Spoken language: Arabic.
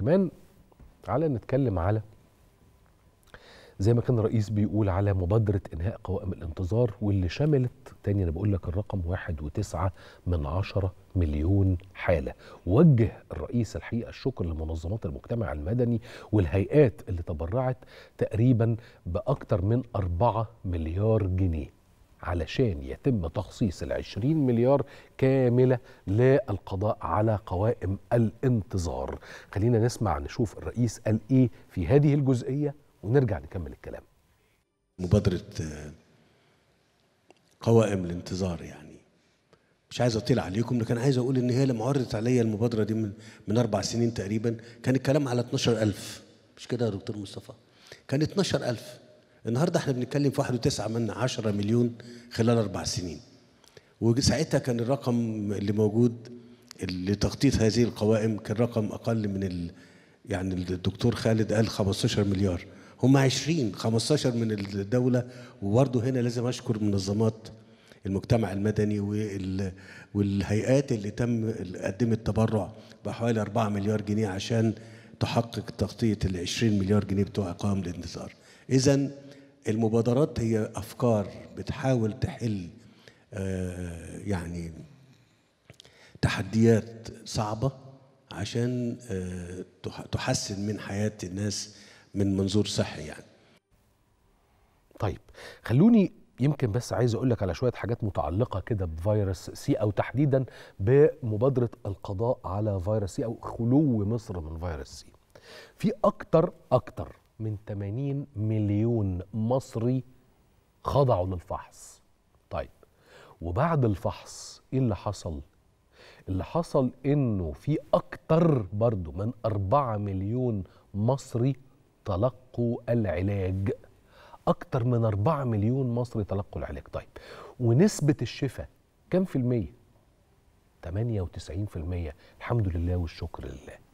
كمان تعالى نتكلم على زي ما كان الرئيس بيقول على مبادرة إنهاء قوائم الانتظار، واللي شملت تاني أنا بقول لك الرقم 1.9 مليون حالة. وجه الرئيس الحقيقة الشكر لمنظمات المجتمع المدني والهيئات اللي تبرعت تقريبا بأكتر من 4 مليار جنيه علشان يتم تخصيص 20 مليار كاملة للقضاء على قوائم الانتظار. خلينا نسمع نشوف الرئيس قال إيه في هذه الجزئية ونرجع نكمل الكلام. مبادرة قوائم الانتظار، يعني مش عايز اطيل عليكم، لكن عايز اقول ان هي لما عرضت عليا المبادرة دي من 4 سنين تقريبا كان الكلام على 12,000، مش كده يا دكتور مصطفى؟ كان 12,000. النهارده احنا بنتكلم في 1.9 مليون خلال 4 سنين، وساعتها كان الرقم اللي موجود لتغطية هذه القوائم كان رقم اقل من يعني الدكتور خالد قال 15 مليار، هم 20، 15 من الدولة. وبرضه هنا لازم أشكر منظمات المجتمع المدني والهيئات اللي قدمت تبرع بحوالي 4 مليار جنيه عشان تحقق تغطية 20 مليار جنيه بتوع قوائم الانتظار. إذن المبادرات هي أفكار بتحاول تحل يعني تحديات صعبة عشان تحسن من حياة الناس من منظور صحي يعني. طيب خلوني يمكن بس عايز اقول لك على شويه حاجات متعلقه كده بفيروس سي، او تحديدا بمبادره القضاء على فيروس سي او خلو مصر من فيروس سي. في اكتر من 80 مليون مصري خضعوا للفحص. طيب وبعد الفحص ايه اللي حصل؟ اللي حصل إنه في أكتر برضو من 4 مليون مصري تلقوا العلاج. أكتر من 4 مليون مصري تلقوا العلاج. طيب ونسبة الشفاء كم في المية؟ 98%. الحمد لله والشكر لله.